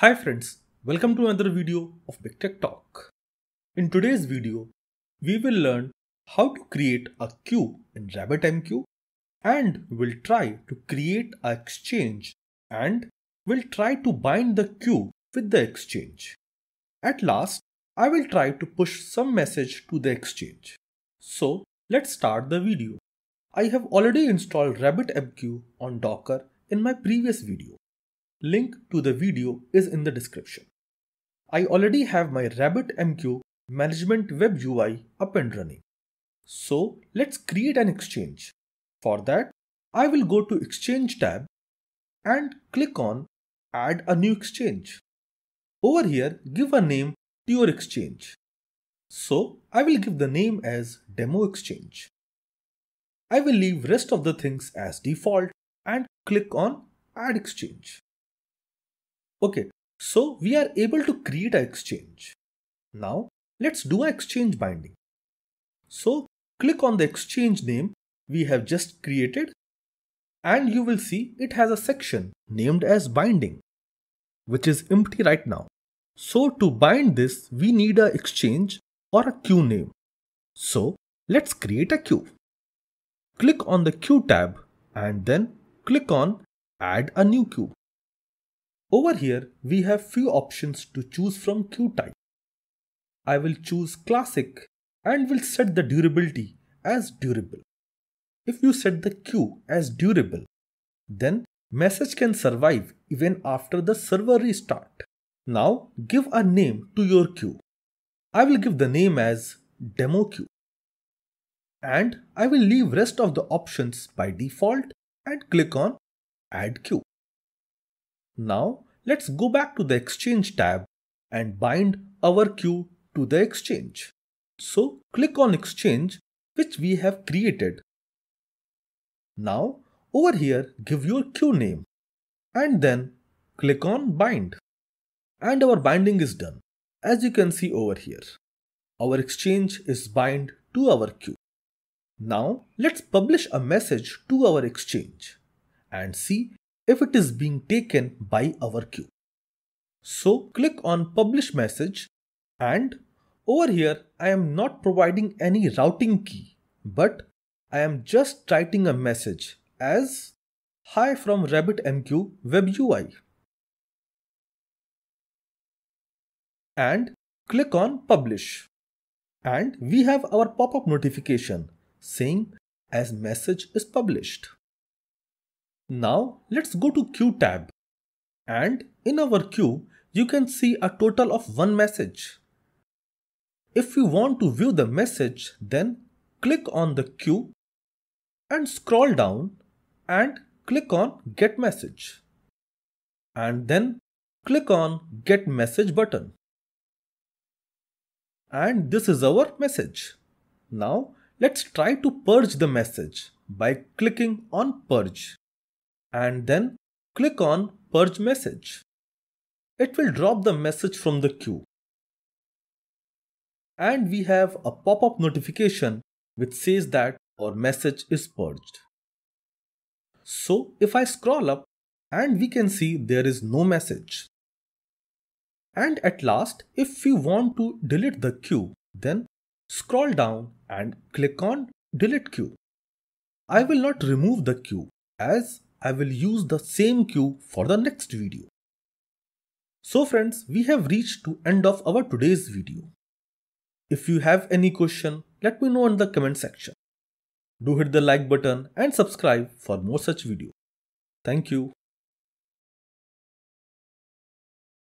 Hi friends, welcome to another video of Big Tech Talk. In today's video, we will learn how to create a queue in RabbitMQ, and we'll try to create an exchange, and we'll try to bind the queue with the exchange. At last, I will try to push some message to the exchange. So let's start the video. I have already installed RabbitMQ on Docker in my previous video. Link to the video is in the description. I already have my RabbitMQ management web UI up and running. So let's create an exchange. For that, I will go to Exchange tab and click on Add a new exchange. Over here, give a name to your exchange. So I will give the name as Demo Exchange. I will leave rest of the things as default and click on Add Exchange. Okay, so we are able to create an exchange. Now let's do an exchange binding. So click on the exchange name we have just created, and you will see it has a section named as binding, which is empty right now. So to bind this, we need an exchange or a queue name. So let's create a queue. Click on the queue tab and then click on Add a new queue. Over here, we have few options to choose from queue type. I will choose classic and will set the durability as durable. If you set the queue as durable, then message can survive even after the server restart. Now give a name to your queue. I will give the name as Demo Queue. And I will leave rest of the options by default and click on Add Queue. Now let's go back to the Exchange tab and bind our queue to the exchange. So click on Exchange, which we have created. Now over here, give your queue name and then click on Bind. And our binding is done. As you can see over here, our exchange is bind to our queue. Now let's publish a message to our exchange and see if it is being taken by our queue. So click on Publish Message, and over here I am not providing any routing key, but I am just writing a message as Hi from RabbitMQ web UI, and click on Publish. And we have our pop-up notification saying as message is published. Now let's go to queue tab, and in our queue you can see a total of one message. If you want to view the message, then click on the queue and scroll down and click on Get Message, and then click on Get Message button. And this is our message. Now let's try to purge the message by clicking on Purge and then click on Purge Message. It will drop the message from the queue. And we have a pop-up notification which says that our message is purged. So if I scroll up, and we can see there is no message. And at last, if we want to delete the queue, then scroll down and click on Delete Queue. I will not remove the queue as I will use the same queue for the next video. So friends, we have reached to end of our today's video. If you have any question, let me know in the comment section. Do hit the like button and subscribe for more such videos. Thank you.